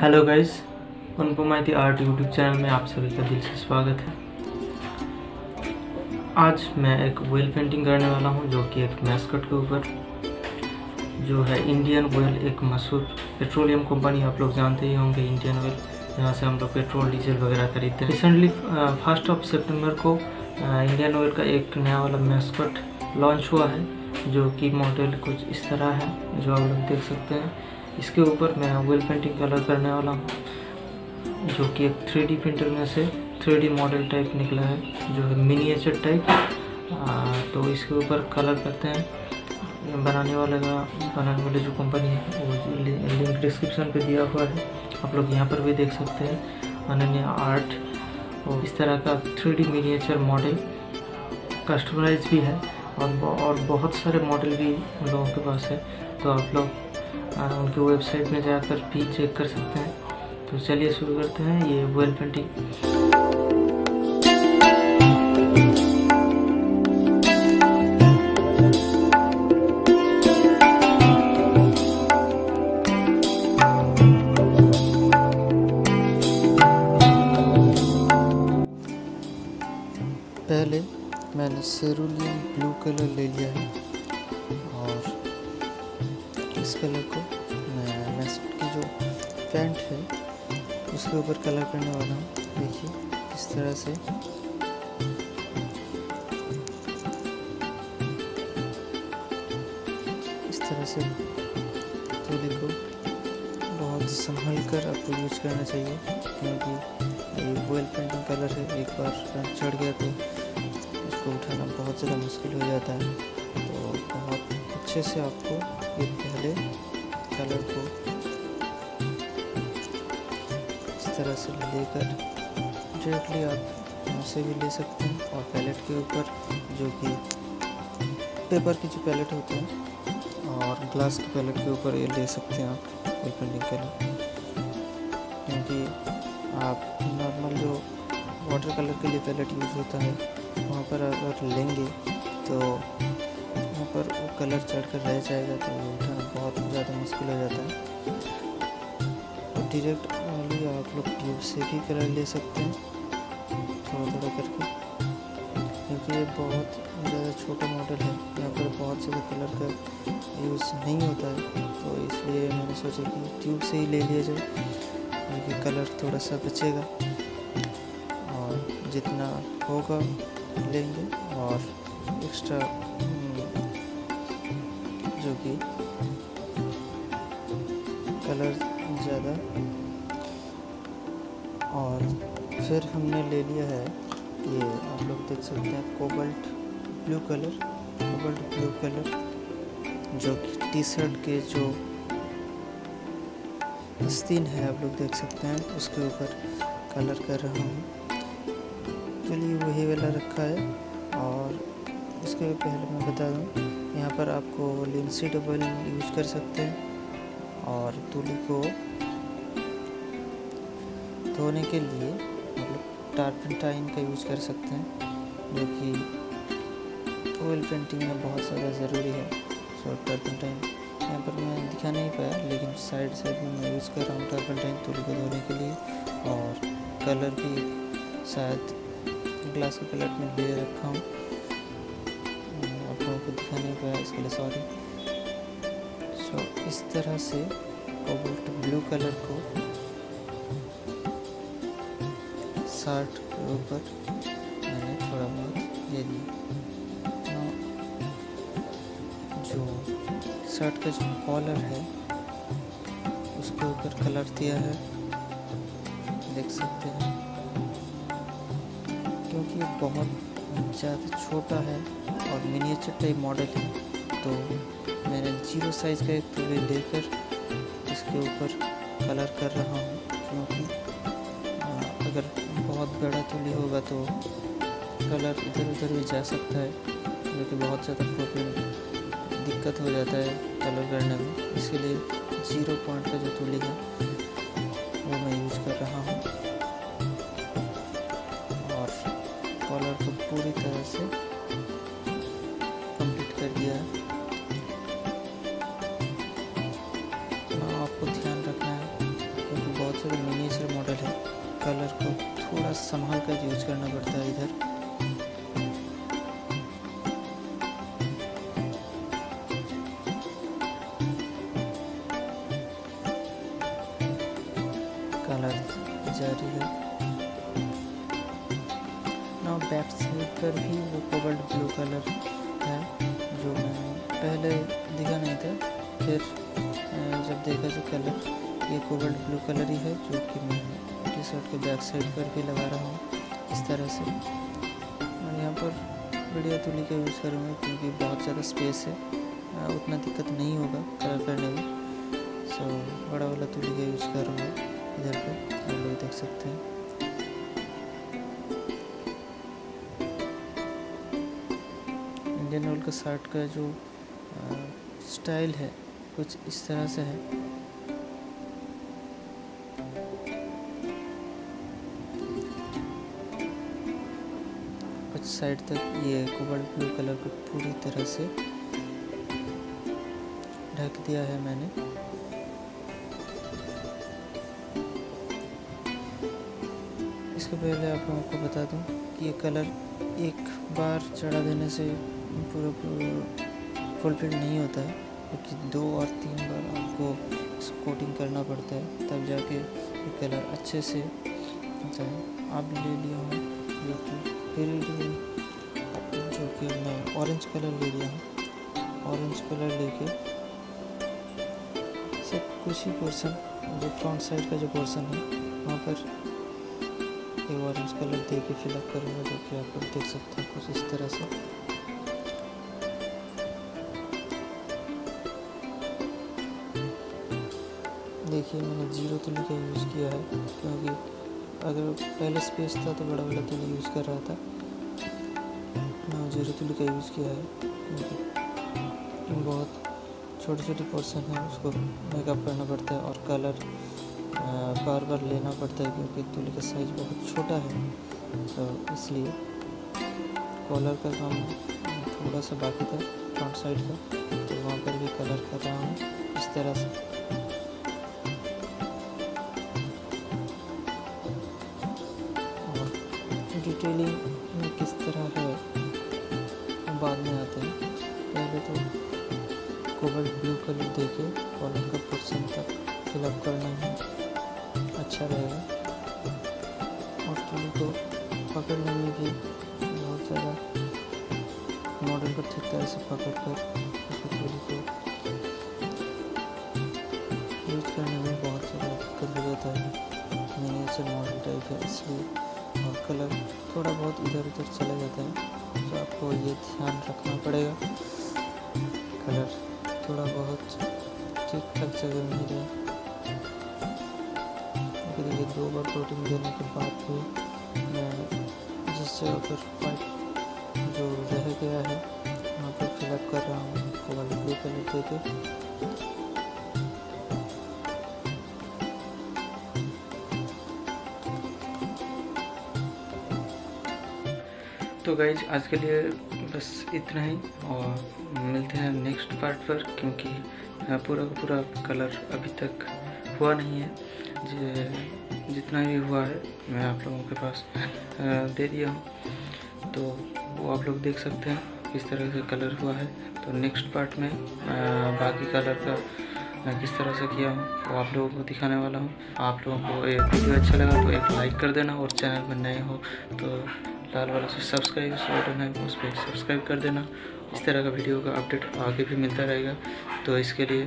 Hello guys, अनुपमायती art YouTube channel में आप सभी का दिल से स्वागत है। आज मैं एक ऑयल पेंटिंग करने वाला हूं जो कि एक मैस्कट के ऊपर जो है। इंडियन ऑयल एक मशहूर पेट्रोलियम कंपनी, आप लोग जानते ही होंगे इंडियन ऑयल, जहां से हम लोग पेट्रोल डीजल वगैरह खरीदते हैं। रिसेंटली 1 सितंबर को इंडियन ऑयल का एक नया वाला मैस्कट लॉन्च हुआ है जो कि मॉडल कुछ इस तरह है जो आप लोग देख सकते हैं। इसके ऊपर मैं ऑयल पेंटिंग कलर करने वाला हूँ जो कि एक 3D प्रिंटर में से 3D मॉडल टाइप निकला है जो है मिनिएचर टाइप। तो इसके ऊपर कलर करते हैं। बनाने वाले जो कंपनी है वो लिंक डिस्क्रिप्शन पे दिया हुआ है, आप लोग यहाँ पर भी देख सकते हैं, अनन्या आर्ट। और इस तरह का 3D मिनिएचर मॉडल कस्टमाइज भी है और बहुत सारे मॉडल भी उन लोगों के पास है, तो आप लोग उनकी वेबसाइट में जाकर भी चेक कर सकते हैं। तो चलिए शुरू करते हैं ये ऑयल पेंटिंग। पहले मैंने सेरुलियन ब्लू कलर ले लिया है और इस कलर को मैं मैस्कट की जो पैंट है उसके ऊपर कलर करने वाला हूँ। देखिए इस तरह से थोड़ी को बहुत संभाल कर आपको यूज करना चाहिए, क्योंकि ये ऑयल पेंटिंग कलर है, एक बार रंग चढ़ गया तो इसको उठाना बहुत ज़्यादा मुश्किल हो जाता है। तो बहुत अच्छे से आपको ये पहले कलर को इस तरह से लेकर डायरेक्टली आप उसे भी ले सकते हैं और पैलेट के ऊपर जो कि पेपर की जो पैलेट होते हैं और ग्लास के पैलेट के ऊपर ये ले सकते हैं आप ऑयल पेंटिंग कलर, क्योंकि आप नॉर्मल जो वाटर कलर के लिए पैलेट यूज होता है वहाँ पर अगर लेंगे तो पर वो कलर चढ़कर रह जाएगा, तो वो उठाना बहुत ज़्यादा मुश्किल हो जाता है। डायरेक्ट ओनली आप लोग ट्यूब से भी कलर ले सकते हैं थोड़ा थोड़ा करके, क्योंकि ये बहुत ज़्यादा छोटा मॉडल है, यहाँ पर बहुत ज़्यादा कलर का यूज़ नहीं होता है, तो इसलिए मैंने सोचा कि ट्यूब से ही ले लिया जाए, क्योंकि कलर थोड़ा सा बचेगा और जितना होगा लेंगे और एक्स्ट्रा जो कि कलर ज़्यादा। और फिर हमने ले लिया है ये, आप लोग देख सकते हैं, कोबाल्ट ब्लू कलर जो कि टी शर्ट के जो आस्तीन है आप लोग देख सकते हैं उसके ऊपर कलर कर रहा हूँ। चलिए वही वाला रखा है। और उसके पहले मैं बता दूँ, यहाँ पर आपको लिंसीड ऑयल यूज कर सकते हैं और तुली को धोने के लिए मतलब टर्पेंटाइन का यूज कर सकते हैं, जो कि ऑयल पेंटिंग में बहुत ज़्यादा ज़रूरी है। सो टर्पेंटाइन यहाँ पर मैं दिखा नहीं पाया, लेकिन साइड में मैं यूज़ कर रहा हूँ टर्पेंटाइन तुली को धोने के लिए। और कलर भी शायद ग्लास के कलर में ले रखा हूँ, दिखा नहीं पाया, इसके लिए सॉरी। सो इस तरह से कोबाल्ट ब्लू कलर को शर्ट के ऊपर मैंने थोड़ा बहुत ले लिया। जो शर्ट का जो कॉलर है उसके ऊपर कलर दिया है, देख सकते हैं, क्योंकि बहुत ज़्यादा छोटा है और मिनिएचर टाइप मॉडल है, तो मैंने 0 साइज़ का एक तुली लेकर इसके ऊपर कलर कर रहा हूँ, क्योंकि अगर बहुत बड़ा तुली होगा तो कलर इधर उधर भी जा सकता है, क्योंकि बहुत ज़्यादा प्रॉब्लम दिक्कत हो जाता है कलर करने में, इसलिए 0 पॉइंट का जो तुली है वो मैं यूज़ कर रहा हूँ। कलर को पूरी तरह से कंप्लीट कर दिया है। आपको ध्यान रखना है क्योंकि बहुत संभाल कर यूज करना पड़ता है इधर। नाउ बैक साइड पर भी वो कोबाल्ट ब्लू कलर है जो मैंने पहले दिखा नहीं था, फिर जब देखा तो कलर ये कोबाल्ट ब्लू कलर ही है जो कि मैं टी शर्ट के बैक साइड पर भी लगा रहा हूँ इस तरह से। और यहाँ पर बढ़िया तुली का यूज़ करूँगा क्योंकि बहुत ज़्यादा स्पेस है, उतना दिक्कत नहीं होगा कलर करने में। सो बड़ा वाला तुली का यूज़ करूँगा इधर पर, आप लोग देख सकते हैं। इंडियन ऑयल का शर्ट का जो स्टाइल है कुछ इस तरह से है। कुछ साइड तक ये कोबाल्ट ब्लू कलर को पूरी तरह से ढक दिया है मैंने। इसके पहले आप लोगों को बता दूं कि ये कलर एक बार चढ़ा देने से पूरा फुलफिल नहीं होता है, क्योंकि 2 और 3 बार आपको कोटिंग करना पड़ता है तब जाके ये कलर अच्छे से होता है। आप ले लिया हूँ जो कि मैं ऑरेंज कलर ले लिया हूँ। ऑरेंज कलर लेके सब कुछ ही पोर्सन जो फ्रंट साइड का जो पोर्सन है वहाँ पर ये ऑरेंज कलर दे के फिलअप करूँगा, जो कि आप लोग देख सकते हैं कुछ इस तरह से। देखिए मैंने 0 तुली का यूज़ किया है क्योंकि अगर पहले स्पेस था तो बड़ा वाला तुली यूज़ कर रहा था, मैं 0 तुली का यूज़ किया है क्योंकि बहुत छोटे छोटे पोर्शन हैं उसको मेकअप करना पड़ता है और कलर बार बार लेना पड़ता है क्योंकि तुली का साइज बहुत छोटा है। तो इसलिए कॉलर का काम थोड़ा सा बाकी था फ्रंट साइड का, तो वहाँ पर भी कलर कर रहा हूँ इस तरह से। और डिटेलिंग में किस तरह है बाद में आते हैं, पहले तो कोबाल्ट ब्लू कलर देके कॉलर का पोर्शन तक फिलअप करना है, अच्छा रहेगा। और तुली को पकड़ने में भी बहुत ज़्यादा मॉडल को ठीक तरह से पकड़ कर तुली को यूज करने में बहुत ज़्यादा दिक्कत हो जाता है। मैंने ऐसे मॉडल टाइप है इसलिए, और कलर थोड़ा बहुत इधर उधर चला जाता है तो आपको ये ध्यान रखना पड़ेगा कलर थोड़ा बहुत ठीक ठाक जगह में जाए। ये 2 बार कोटिंग देने के बाद भी जिससे अगर पाइप जो रह गया है वहाँ पर फिलअप कर रहा हूँ कोबाल्ट ब्लू कलर दे के। तो गाइज आज के लिए बस इतना ही और मिलते हैं नेक्स्ट पार्ट पर, क्योंकि पूरा का पूरा कलर अभी तक हुआ नहीं है। जितना भी हुआ है मैं आप लोगों के पास दे दिया हूँ, तो वो आप लोग देख सकते हैं किस तरह से कलर हुआ है। तो नेक्स्ट पार्ट में बाकी कलर का किस तरह से किया हूँ वो आप लोगों को दिखाने वाला हूँ। आप लोगों को ये वीडियो अच्छा लगा तो एक लाइक कर देना, और चैनल में नए हो तो लाल वाला से सब्सक्राइब बटन है उस पर सब्सक्राइब कर देना। इस तरह का वीडियो का अपडेट आगे भी मिलता रहेगा, तो इसके लिए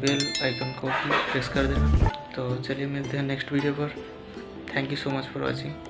बेल आइकन को भी प्रेस कर देना। तो चलिए मिलते हैं नेक्स्ट वीडियो पर। Thank you so much for watching.